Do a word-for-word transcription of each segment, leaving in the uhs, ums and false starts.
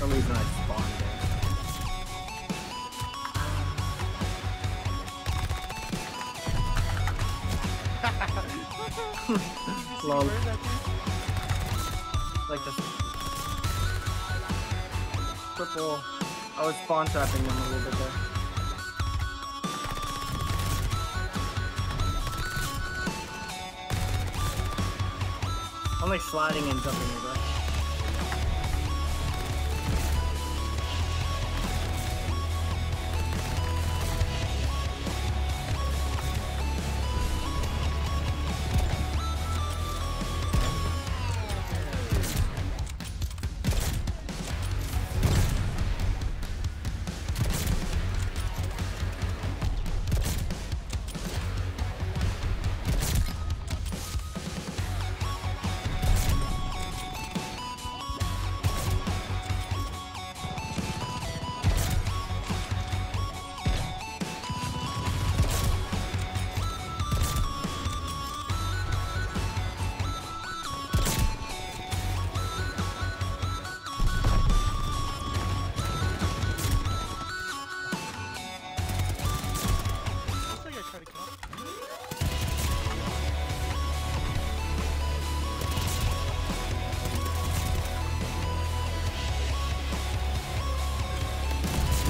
some reason I spawned there. Lol. Like the purple. I was spawn trapping them a little bit there. I'm like sliding and jumping over.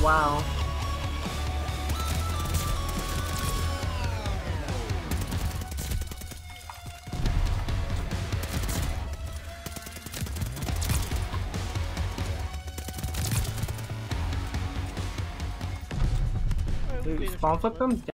Wow. Dude, spawn flip them?